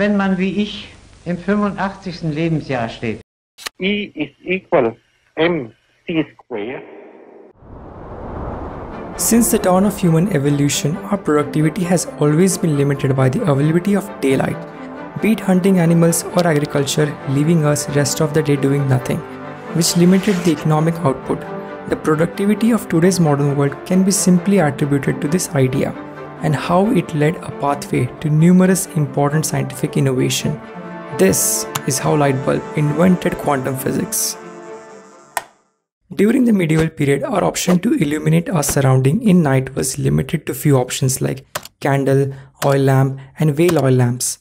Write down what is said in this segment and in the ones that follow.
wenn man wie ich im 85. Lebensjahr steht. E is equal mc². Since the dawn of human evolution, our productivity has always been limited by the availability of daylight, be it hunting animals or agriculture, leaving us rest of the day doing nothing, which limited the economic output. The productivity of today's modern world can be simply attributed to this idea, and how it led a pathway to numerous important scientific innovation. This is how light bulb invented quantum physics. During the medieval period, our option to illuminate our surrounding in night was limited to few options like candle, oil lamp and whale oil lamps.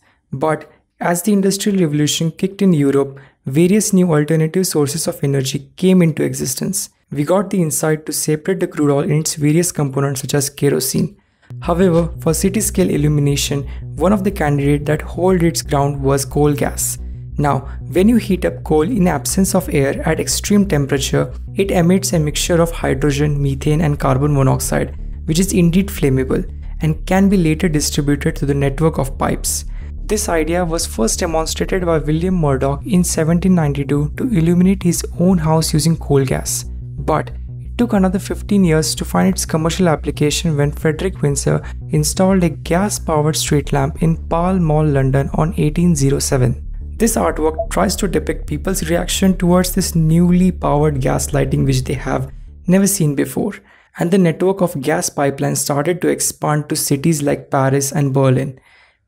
But as the Industrial Revolution kicked in Europe, various new alternative sources of energy came into existence. We got the insight to separate the crude oil in its various components such as kerosene. However, for city-scale illumination, one of the candidates that held its ground was coal gas. Now, when you heat up coal in absence of air at extreme temperature, it emits a mixture of hydrogen, methane and carbon monoxide, which is indeed flammable and can be later distributed through the network of pipes. This idea was first demonstrated by William Murdoch in 1792 to illuminate his own house using coal gas. But it took another 15 years to find its commercial application when Frederick Winsor installed a gas-powered street lamp in Pall Mall, London on 1807. This artwork tries to depict people's reaction towards this newly powered gas lighting which they have never seen before, and the network of gas pipelines started to expand to cities like Paris and Berlin.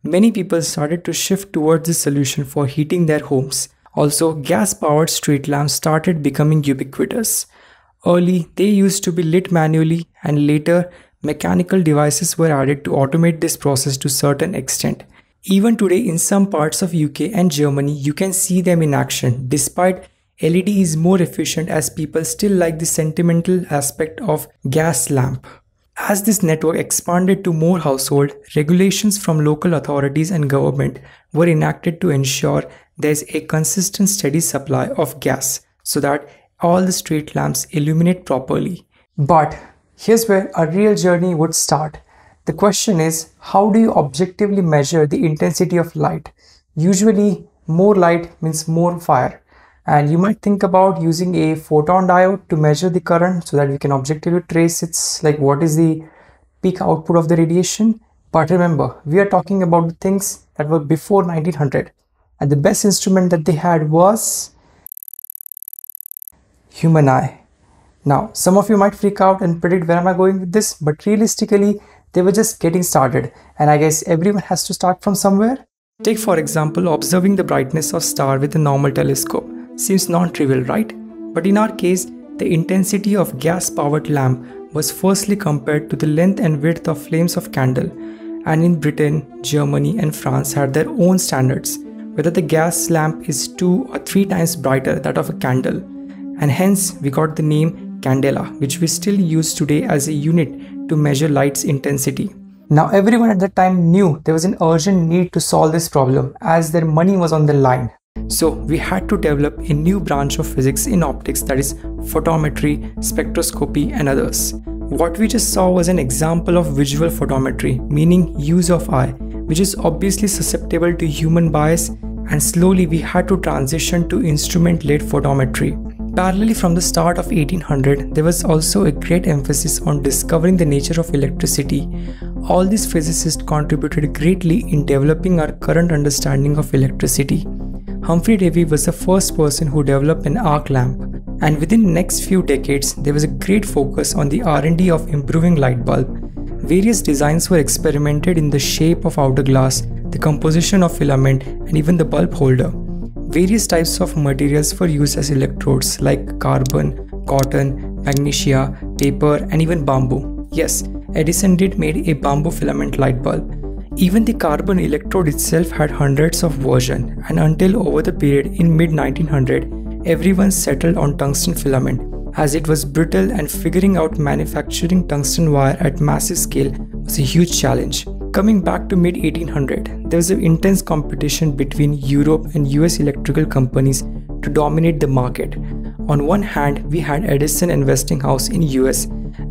Many people started to shift towards this solution for heating their homes. Also, gas-powered street lamps started becoming ubiquitous. Early, they used to be lit manually, and later, mechanical devices were added to automate this process to a certain extent. Even today in some parts of UK and Germany, you can see them in action. Despite LED is more efficient, as people still like the sentimental aspect of gas lamp. As this network expanded to more households, regulations from local authorities and government were enacted to ensure there is a consistent steady supply of gas so that all the street lamps illuminate properly. But here's where a real journey would start. The question is, how do you objectively measure the intensity of light? Usually, more light means more fire. And you might think about using a photon diode to measure the current so that we can objectively trace its, like, what is the peak output of the radiation. But remember, we are talking about the things that were before 1900. And the best instrument that they had was human eye. Now, some of you might freak out and predict where am I going with this, but realistically, they were just getting started, and I guess everyone has to start from somewhere. Take for example, observing the brightness of star with a normal telescope. Seems non-trivial, right? But in our case, the intensity of gas-powered lamp was firstly compared to the length and width of flames of candle, and in Britain, Germany and France had their own standards, whether the gas lamp is 2 or 3 times brighter than that of a candle, and hence we got the name Candela, which we still use today as a unit to measure light's intensity. Now, everyone at that time knew there was an urgent need to solve this problem as their money was on the line. So we had to develop a new branch of physics in optics, that is photometry, spectroscopy and others. What we just saw was an example of visual photometry, meaning use of eye, which is obviously susceptible to human bias, and slowly we had to transition to instrument-led photometry. Parallelly, from the start of 1800, there was also a great emphasis on discovering the nature of electricity. All these physicists contributed greatly in developing our current understanding of electricity. Humphry Davy was the first person who developed an arc lamp, and within the next few decades, there was a great focus on the R&D of improving light bulb. Various designs were experimented in the shape of outer glass, the composition of filament, and even the bulb holder. Various types of materials were used as electrodes like carbon, cotton, magnesia, paper and even bamboo. Yes, Edison did made a bamboo filament light bulb. Even the carbon electrode itself had hundreds of versions, and until over the period in mid-1900, everyone settled on tungsten filament as it was brittle, and figuring out manufacturing tungsten wire at massive scale was a huge challenge. Coming back to mid-1800, there was an intense competition between Europe and US electrical companies to dominate the market. On one hand, we had Edison and Westinghouse in US,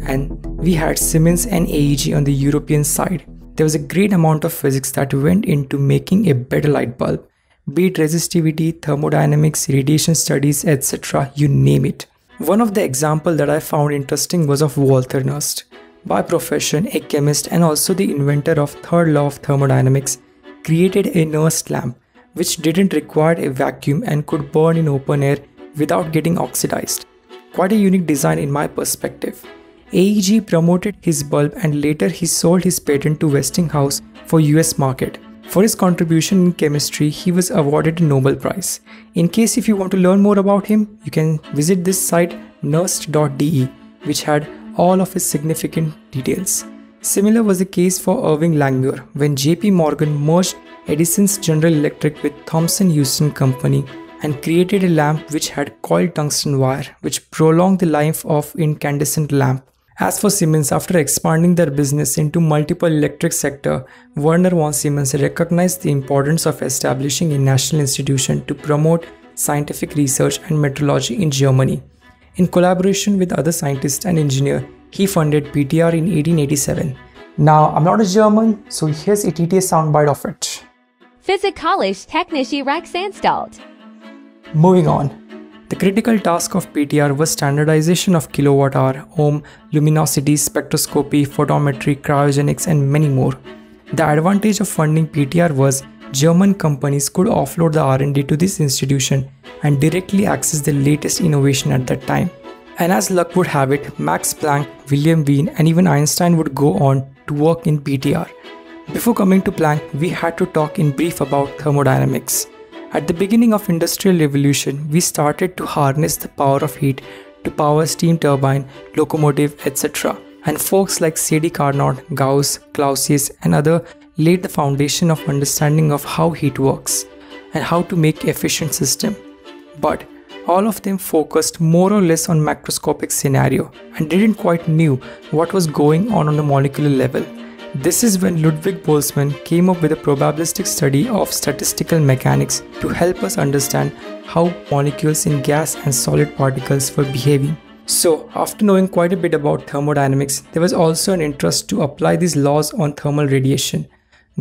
and we had Siemens and AEG on the European side. There was a great amount of physics that went into making a better light bulb, be it resistivity, thermodynamics, radiation studies, etc. You name it. One of the examples that I found interesting was of Walter Nernst, by profession a chemist and also the inventor of third law of thermodynamics, created a Nernst lamp which didn't require a vacuum and could burn in open air without getting oxidized. Quite a unique design in my perspective. AEG promoted his bulb and later he sold his patent to Westinghouse for US market. For his contribution in chemistry, he was awarded a Nobel Prize. In case if you want to learn more about him, you can visit this site nernst.de, which had all of his significant details. Similar was the case for Irving Langmuir when J.P. Morgan merged Edison's General Electric with Thomson-Houston company and created a lamp which had coiled tungsten wire, which prolonged the life of incandescent lamp. As for Siemens, after expanding their business into multiple electric sector, Werner von Siemens recognized the importance of establishing a national institution to promote scientific research and meteorology in Germany. In collaboration with other scientists and engineers, he funded PTR in 1887. Now, I'm not a German, so here's a TTA soundbite of it. Physikalisch-Technische Reichsanstalt. Moving on. The critical task of PTR was standardization of kilowatt-hour, ohm, luminosity, spectroscopy, photometry, cryogenics and many more. The advantage of funding PTR was German companies could offload the R&D to this institution and directly access the latest innovation at that time. And as luck would have it, Max Planck, William Wien and even Einstein would go on to work in PTR. Before coming to Planck, we had to talk in brief about thermodynamics. At the beginning of Industrial Revolution, we started to harness the power of heat to power steam turbine, locomotive, etc. And folks like Sadi Carnot, Gauss, Clausius and others laid the foundation of understanding of how heat works and how to make efficient system. But all of them focused more or less on macroscopic scenario and didn't quite knew what was going on a molecular level. This is when Ludwig Boltzmann came up with a probabilistic study of statistical mechanics to help us understand how molecules in gas and solid particles were behaving. So, after knowing quite a bit about thermodynamics, there was also an interest to apply these laws on thermal radiation.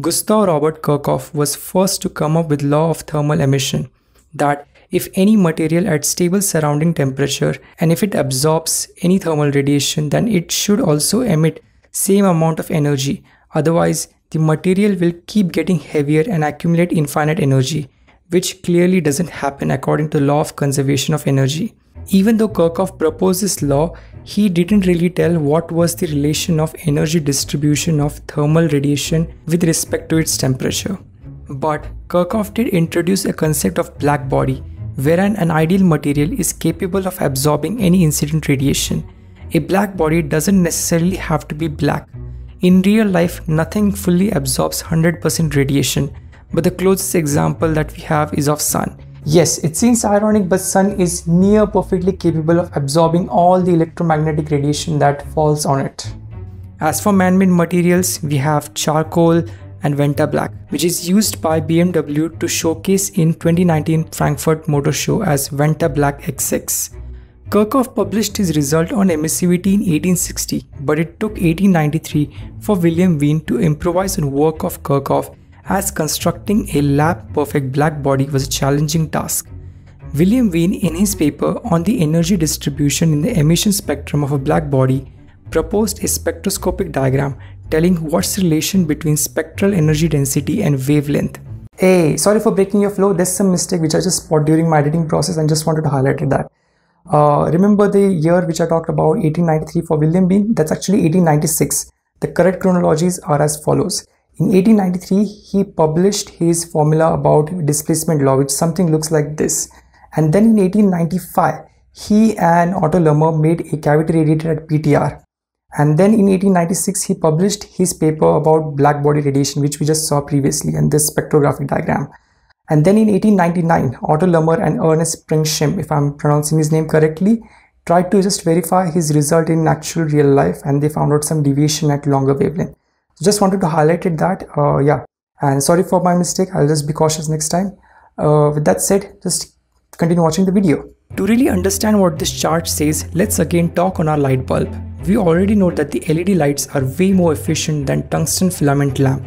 Gustav Robert Kirchhoff was first to come up with law of thermal emission, that if any material at stable surrounding temperature and if it absorbs any thermal radiation, then it should also emit same amount of energy, otherwise the material will keep getting heavier and accumulate infinite energy, which clearly doesn't happen according to the law of conservation of energy. Even though Kirchhoff proposed this law, he didn't really tell what was the relation of energy distribution of thermal radiation with respect to its temperature. But Kirchhoff did introduce a concept of black body, wherein an ideal material is capable of absorbing any incident radiation. A black body doesn't necessarily have to be black. In real life, nothing fully absorbs 100% radiation, but the closest example that we have is of sun. Yes, it seems ironic, but sun is near perfectly capable of absorbing all the electromagnetic radiation that falls on it. As for man-made materials, we have charcoal and Vanta Black, which is used by BMW to showcase in 2019 Frankfurt Motor Show as Vanta Black XX. Kirchhoff published his result on emissivity in 1860, but it took 1893 for William Wien to improvise on work of Kirchhoff, as constructing a lab-perfect black body was a challenging task. William Wien, in his paper on the energy distribution in the emission spectrum of a black body, proposed a spectroscopic diagram telling what's the relation between spectral energy density and wavelength. Hey, sorry for breaking your flow, there's some mistake which I just spotted during my editing process and just wanted to highlight that. Remember the year which I talked about, 1893 for William Wien? That's actually 1896. The correct chronologies are as follows. In 1893, he published his formula about displacement law, which something looks like this. And then in 1895, he and Otto Lummer made a cavity radiator at PTR. And then in 1896, he published his paper about black body radiation, which we just saw previously in this spectrographic diagram. And then in 1899, Otto Lummer and Ernest Pringsheim, if I'm pronouncing his name correctly, tried to just verify his result in actual real life and they found out some deviation at longer wavelength. So just wanted to highlight it that, and sorry for my mistake, I'll just be cautious next time. With that said, just continue watching the video. To really understand what this chart says, let's again talk on our light bulb. We already know that the LED lights are way more efficient than tungsten filament lamp.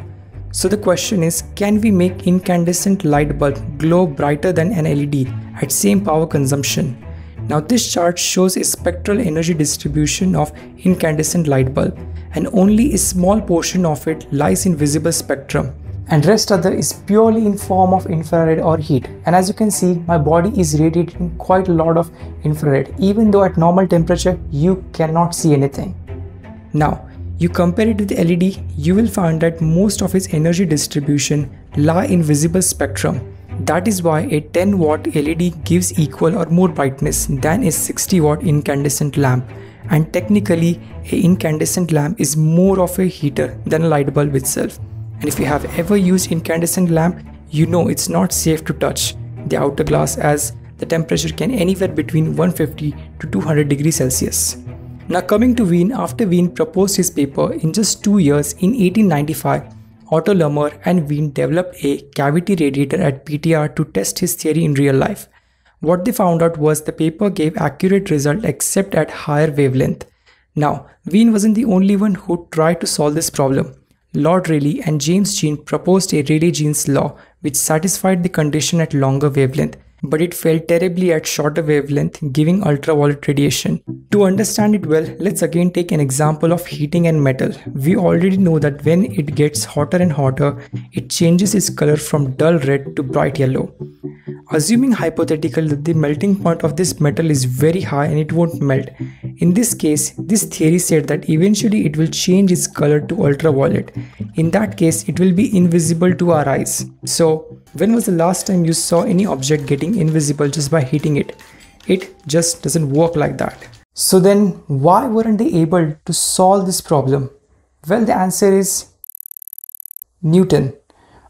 So the question is, can we make incandescent light bulb glow brighter than an LED at same power consumption? Now this chart shows a spectral energy distribution of incandescent light bulb, and only a small portion of it lies in visible spectrum, and rest other is purely in form of infrared or heat. And as you can see, my body is radiating quite a lot of infrared, even though at normal temperature you cannot see anything. Now you compare it with the LED, you will find that most of its energy distribution lie in visible spectrum. That is why a 10 watt LED gives equal or more brightness than a 60 watt incandescent lamp, and technically an incandescent lamp is more of a heater than a light bulb itself. And if you have ever used incandescent lamp, you know it's not safe to touch the outer glass, as the temperature can anywhere between 150 to 200 degrees Celsius. Now coming to Wien, after Wien proposed his paper in just 2 years in 1895, Otto Lummer and Wien developed a cavity radiator at PTR to test his theory in real life. What they found out was the paper gave accurate result except at higher wavelength. Now Wien wasn't the only one who tried to solve this problem. Lord Rayleigh and James Jean proposed a Rayleigh-Jeans law which satisfied the condition at longer wavelength, but it failed terribly at shorter wavelength, giving ultraviolet radiation. To understand it well, let's again take an example of heating and metal. We already know that when it gets hotter and hotter, it changes its color from dull red to bright yellow. Assuming hypothetically that the melting point of this metal is very high and it won't melt. In this case, this theory said that eventually it will change its color to ultraviolet. In that case, it will be invisible to our eyes. So, when was the last time you saw any object getting invisible just by heating it? It just doesn't work like that. So then, why weren't they able to solve this problem? Well, the answer is Newton,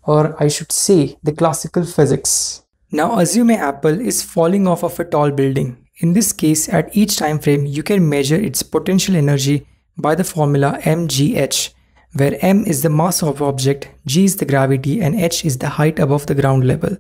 or I should say the classical physics. Now assume an apple is falling off of a tall building. In this case, at each time frame, you can measure its potential energy by the formula mgh, where m is the mass of object, g is the gravity, and h is the height above the ground level.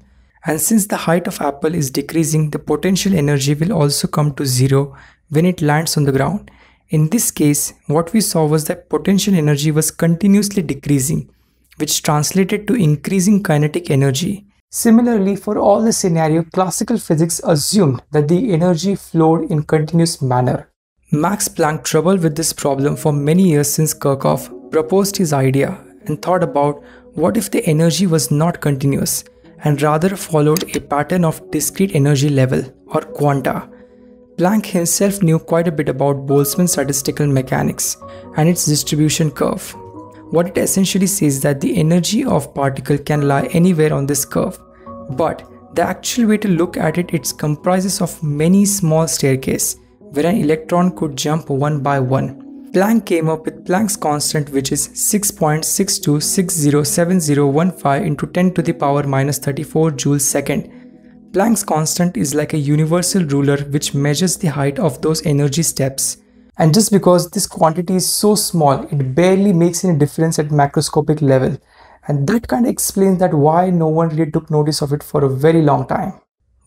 And since the height of apple is decreasing, the potential energy will also come to zero when it lands on the ground. In this case, what we saw was that potential energy was continuously decreasing, which translated to increasing kinetic energy. Similarly, for all the scenario, classical physics assumed that the energy flowed in continuous manner. Max Planck struggled with this problem for many years since Kirchhoff proposed his idea and thought about what if the energy was not continuous and rather followed a pattern of discrete energy level or quanta. Planck himself knew quite a bit about Boltzmann's statistical mechanics and its distribution curve. What it essentially says is that the energy of particle can lie anywhere on this curve, but the actual way to look at it, it comprises of many small staircases where an electron could jump one by one. Planck came up with Planck's constant, which is 6.62607015 into 10 to the power minus 34 joules second. Planck's constant is like a universal ruler which measures the height of those energy steps. And just because this quantity is so small, it barely makes any difference at macroscopic level, and that kind of explains that why no one really took notice of it for a very long time.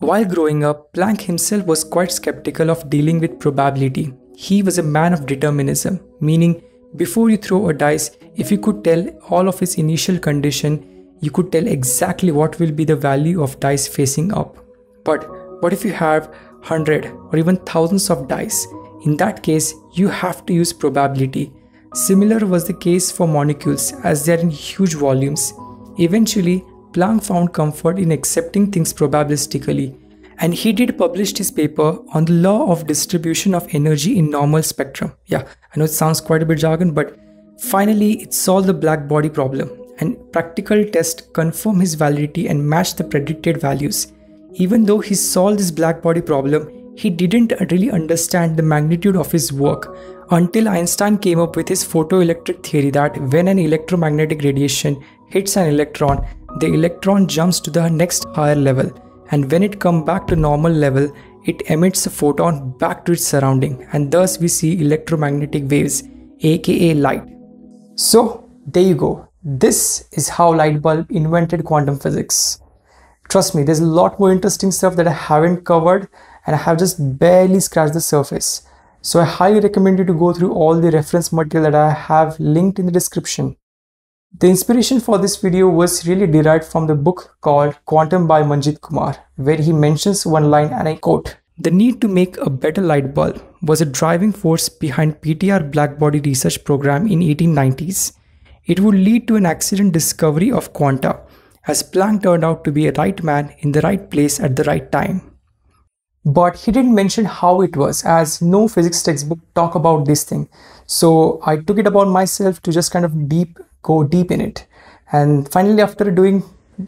While growing up, Planck himself was quite skeptical of dealing with probability. He was a man of determinism, meaning before you throw a dice, if you could tell all of its initial condition, you could tell exactly what will be the value of dice facing up. But what if you have 100 or even thousands of dice? In that case, you have to use probability. Similar was the case for molecules, as they are in huge volumes. Eventually, Planck found comfort in accepting things probabilistically, and he did publish his paper on the law of distribution of energy in normal spectrum. Yeah, I know it sounds quite a bit jargon, but finally it solved the black body problem, and practical tests confirmed his validity and matched the predicted values. Even though he solved this black body problem, he didn't really understand the magnitude of his work until Einstein came up with his photoelectric theory that when an electromagnetic radiation hits an electron, the electron jumps to the next higher level, and when it comes back to normal level, it emits a photon back to its surrounding, and thus we see electromagnetic waves, aka light. So there you go. This is how light bulb invented quantum physics. Trust me, there's a lot more interesting stuff that I haven't covered, and I have just barely scratched the surface. So I highly recommend you to go through all the reference material that I have linked in the description. The inspiration for this video was really derived from the book called Quantum by Manjit Kumar, where he mentions one line and I quote, "The need to make a better light bulb was a driving force behind PTR blackbody research program in 1890s. It would lead to an accident discovery of quanta, as Planck turned out to be a right man in the right place at the right time." But he didn't mention how it was, as no physics textbook talk about this thing. So I took it upon myself to just kind of go deep in it. And finally, after doing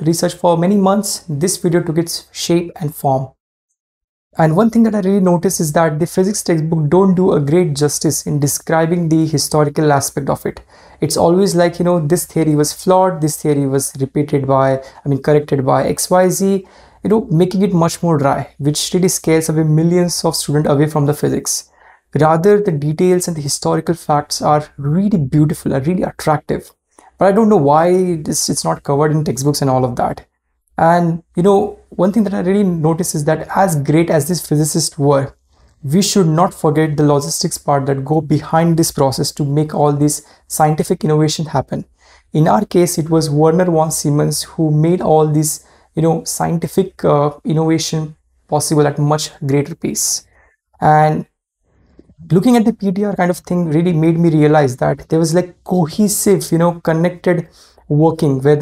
research for many months, this video took its shape and form. And one thing that I really noticed is that the physics textbook don't do a great justice in describing the historical aspect of it. It's always like, you know, this theory was flawed, this theory was corrected by XYZ, you know, making it much more dry, which really scares away millions of students away from the physics. Rather, the details and the historical facts are really beautiful and really attractive. But I don't know why it's not covered in textbooks and all of that. And you know, one thing that I really noticed is that as great as these physicists were, we should not forget the logistics part that go behind this process to make all this scientific innovation happen. In our case, it was Werner von Siemens who made all these, you know, scientific innovation possible at much greater pace. And looking at the PTR kind of thing really made me realize that there was like cohesive, you know, connected working where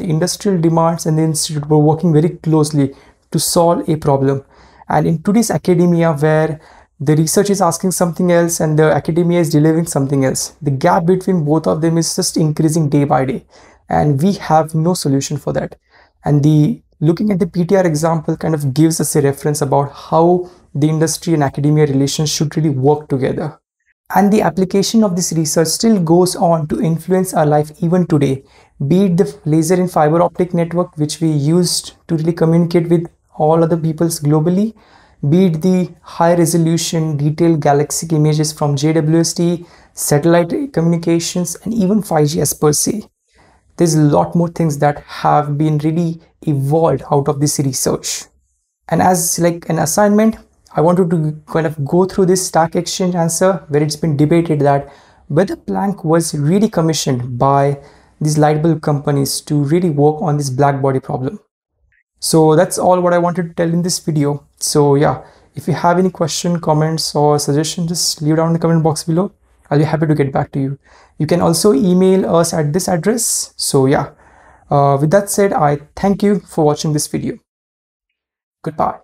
the industrial demands and the institute were working very closely to solve a problem. And in today's academia, where the research is asking something else and the academia is delivering something else, the gap between both of them is just increasing day by day, and we have no solution for that. And looking at the PTR example kind of gives us a reference about how the industry and academia relations should really work together. And the application of this research still goes on to influence our life even today, be it the laser and fiber optic network which we used to really communicate with all other peoples globally, be it the high resolution detailed galactic images from JWST, satellite communications, and even 5G as per se. There's a lot more things that have been really evolved out of this research. And as like an assignment, I wanted to kind of go through this stack exchange answer where it's been debated that whether Planck was really commissioned by these light bulb companies to really work on this black body problem. So that's all what I wanted to tell in this video. So yeah, if you have any question, comments or suggestions, just leave down in the comment box below. I'll be happy to get back to you. You can also email us at this address. So yeah, with that said, I thank you for watching this video. Goodbye.